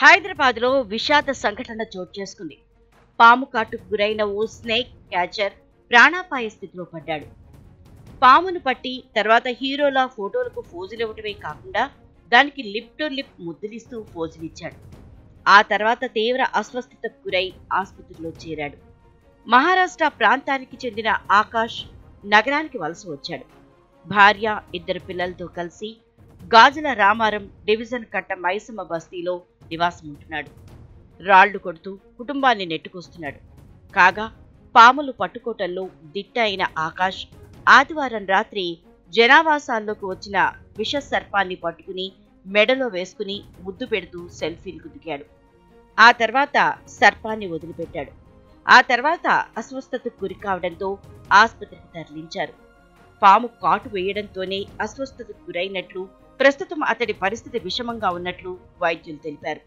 హైదరాబాద్ లో విషాద సంఘటన చోటు చేసుకుంది. పాము కాటుకు గురైన ఓ స్నేక్ క్యాచర్ ప్రాణాపాయ స్థితిలో పడ్డాడు. పామును పట్టి తర్వాత హీరోల ఫోటోలకు ఫోజులివ్వటమే కాకుండా దానికి లిప్ టు లిప్ ముద్దులిస్తూ ఫోజులిచ్చాడు. ఆ తర్వాత తీవ్ర అస్వస్థతకు గురై ఆసుపత్రిలో చేరాడు. మహారాష్ట్ర ప్రాంతానికి చెందిన ఆకాష్ నగరానికి వలస వచ్చాడు. భార్య, ఇద్దరు పిల్లలతో కలిసి గాజుల రామారం డివిజన్ కట్ట మైసమ్మ బస్తీలో నివాసం ఉంటున్నాడు. రాళ్లు కొడుతూ కుటుంబాన్ని నెట్టుకొస్తున్నాడు. కాగా పాములు పట్టుకోటల్లో దిట్ట అయిన ఆకాష్ ఆదివారం రాత్రి జనావాసాల్లోకి వచ్చిన విష సర్పాన్ని పట్టుకుని మెడలో వేసుకుని ముద్దు పెడుతూ సెల్ఫీలకు దిగాడు. ఆ తర్వాత సర్పాన్ని వదిలిపెట్టాడు. ఆ తర్వాత అస్వస్థతకు గురి కావడంతో ఆసుపత్రికి తరలించారు. పాము కాటు వేయడంతోనే అస్వస్థతకు గురైనట్లు, ప్రస్తుతం అతడి పరిస్థితి విషమంగా ఉన్నట్లు వైద్యులు తెలిపారు.